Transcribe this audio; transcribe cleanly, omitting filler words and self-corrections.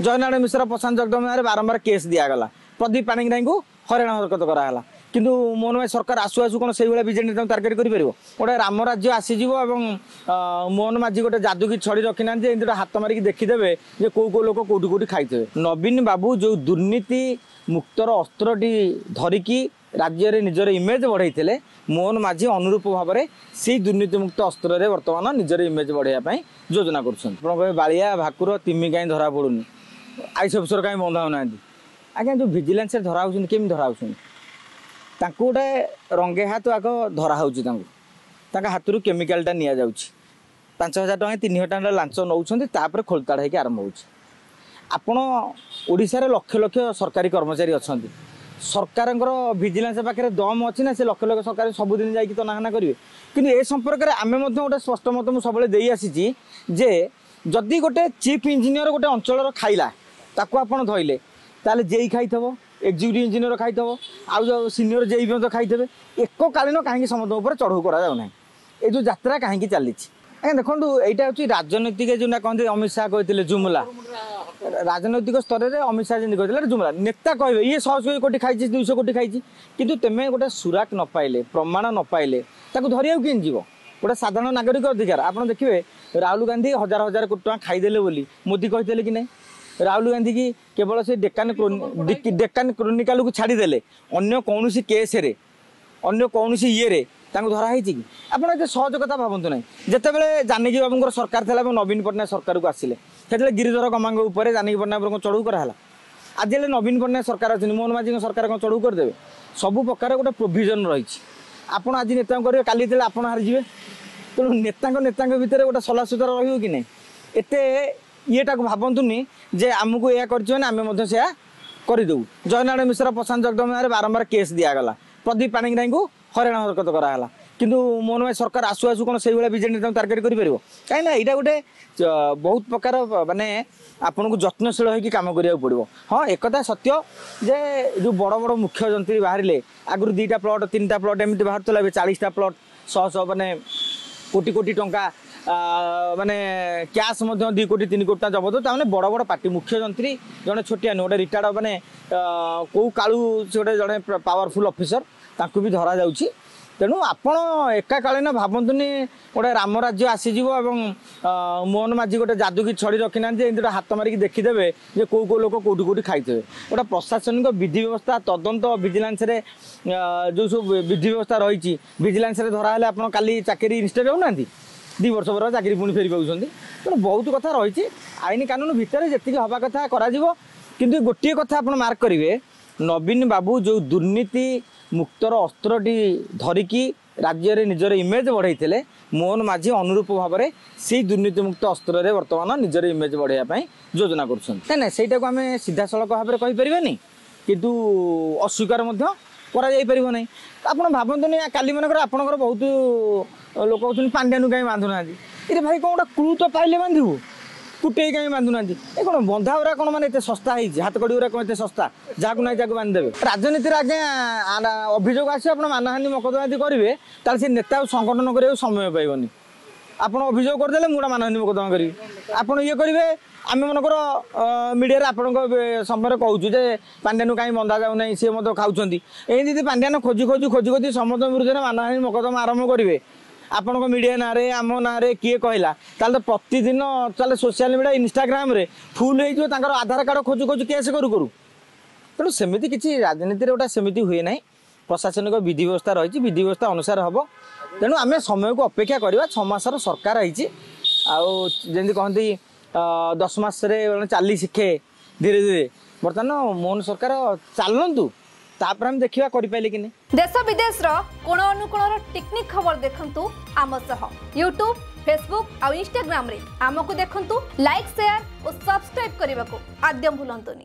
जयनारायण मिश्र प्रशांत जगदम्बार बारंबार केस दिगला प्रदीप पाणिग्राही को हरियाणा हरकत कराला किंतु मोहन भाई सरकार आसू आसू कौन से विजेड टार्गेट कर गोटे राम राज्य आसीज और मोहन माझी गोटे जादू की छड़ी रखी ना गोटे हाथ मारिकी देखीदेवे जो कौ कौ लोक कौटी कौटी खाई। नवीन बाबू जो दुर्नीति मुक्तर अस्त्रटी धरिकी राज्य निजर इमेज बढ़े मोहन माझी अनुरूप भाव में से दुर्नीतिमुक्त अस्त्र बर्तमान निजर इमेज बढ़ाया योजना कर बालिया भाकुर तिमी कहीं धरा पड़ूनी आईस अफिसर कहीं बंधा होना आज्ञा जो भिजिलान्स धरा हो कमी धरा गोटे रंगे हाथ आग धरा हाथरू केमिकालटा नि 5,000 टଙ୍କା 3,000 टଙ୍କା लांच नौपर खोलताड़ होकर आरंभ होशार लक्ष लक्ष सरकारी कर्मचारी अच्छा सरकार भिजिलान्स पाखे दम अच्छी ना से लक्ष लक्ष सरकार सबुदिन जाना तो ना करेंगे कि ए संपर्क में आम गोटे स्पष्ट मत मुझे सबसे आसी जे जदि गोटे चीफ इंजीनियर गोटे अंचल खाइला आपड़ धरले ताले जेई खाई थो एक्जिक्यूटिव इंजीनियर खाई थो आज सीनियर जेई भी खाई थे एक कालीन कहीं समस्त उपर चढ़ऊ कराऊना ये जो यात्रा कहीं चली देखो यहाँ हूँ राजनीतिक जो कहते अमित शाह कहते जुमला राजनैतिक स्तर में अमित शाह जी कहते जुमला नेता कहे ये 100 कोटी खाई 200 कोटी खाई कि तुम्हें गोटे सुराक न पाइले प्रमाण न पाइले धरिया कि गोटे साधारण नागरिक अधिकार आप देखिए राहुल गांधी 1000 कोटी टाँग खाईदे बोली मोदी कहते कि नहीं राहुल गांधी की केवल से डेक्कान क्रोनिकाल को छाड़देले अगर कौन सी केस रे अन्य कौन सी ये रे धराई कि आपत सहज कथा भावतु ना जितेबाला जानकी बाबू सरकार था नवीन पट्टनायक सरकार को आसिले से गिरिधर गमांग उपर जानकी पट्टनायक चढ़ऊ कराला आज नवीन पट्टनायक सरकार अच्छे मोहन माझी सरकार कौन चढ़ऊ करदे सब प्रकार गोटे प्रोविजन रही आप आज नेता करेंगे काली जितने आप हारिजे तेणु नेता भितर गोटे सला सुतरा रही कि नहीं एते येटा भावतुनि जे आमको या करदेव। जयनारायण मिश्र प्रशांत जगदम्बार बारंबार केस दिगला प्रदीप पाणिग्राही को हरियाणा हरकत कराला किंतु मोहन भाई सरकार आसू आसू कौन से विजेड टार्गेट कर कहीं ना यहाँ गोटे बहुत प्रकार मानने आपन को जत्नशील होम करा पड़ो। हाँ एक सत्य जे जो बड़ बड़ मुख्य जंत्री बाहर आगुरी 2टा प्लट 3टा प्लट एमती बाहर तो 40टा प्लट शह मानने कोटी टंका माने कैश 2 कोटी 3 कोटी टाँग जबरदस्त मैंने बड़ बड़ पार्टी मुख्य जंत्री जड़े छोटिया गोटे रिटायर्ड मैंने कौ कालू से गोटे जड़े पावरफुल अफिसर ताकू भी धरा जाउछि। तेणु आपण एकाकालीन भावतुनि गोटे राम राज्य आसीज और मोहन माझी गोटे जादू की छड़ी रखी ना गोटे हाथ मारिकी देखीदेवे जो कौ कौ लोक कौटी कौटी खाई थे गोटे प्रशासनिक विधि व्यवस्था तदंत भिजिलान्स जो सब विधि व्यवस्था रही भिजिलान्स धराहले आप चाकरी इनस्टेड होना 2 वर्ष पर चाकरी पुणी फेरी पाँच तेना बहुत कथा रही आईन कानून भितर जी हवा कथा कर गोटे कथा आप मार्क करेंगे नवीन बाबू जो दुर्नीति मुक्तर अस्त्रटी धरिकी राज्य निजर इमेज बढ़े मोहन माझी अनुरूप भाव में से दुर्नीतिमुक्त अस्त्र बर्तमान निजर इमेज बढ़ाया योजना करेंटा आम सीधा सड़क भाव में कहींपरि कितु अस्वीकार कराई आपड़ भावतुनि काली मन आपर बहुत लोक कहते पांड्यानु कहीं बांधुना ये भाई कौन गोटे क्लू तो पाइले बांधु कुटे कहीं बांधुना ये कौन बंधा गुरा कौन मैंने सस्ता हाथ कड़ी गुरा कौन सस्ता जहाँ को ना जहाँ बांधिदेवे राजनीति आज्ञा अभियोग आस मानहानी मकदमादी करेंगे ताल से नेता संगठन करने समय पाइबनि आप अभियोग करदे मुझे मानहानी मकदमा करी आप ये करेंगे आम मनकर मीडिया आप समय कहूँ जे पांड्यानु कहीं बंधा जाऊना सी मत खाऊँच एमती पांड्यान खोजी खोजी खोजी खोजी समस्त विरुद्ध मानहानी मकदमा आरंभ करेंगे आपण को मीडिया ना रे आम ना रे किए कहला तो प्रतिदिन चले सोशल मीडिया इंस्टाग्राम रे फुल हो आधार कार्ड खोजू खोजू केस करू करू तेणु सेमती किसी राजनीति गोटे सेमती हुए ना प्रशासनिक विधि व्यवस्था रही विधि व्यवस्था अनुसार हम तेणु आम समय को अपेक्षा करवा 6 मासर सरकार आई आमती कहती 10 मास चली शिखे धीरे धीरे बर्तमान मोहन सरकार चलतु देखिवा कि नहीं। देश विदेश कोण अनुकोण टेक्निक खबर देखंतु आम सह यूट्यूब फेसबुक और इंस्टाग्राम रे आमको देखंतु लाइक शेयर और सब्सक्राइब करने को आद्य भूलंतुनी।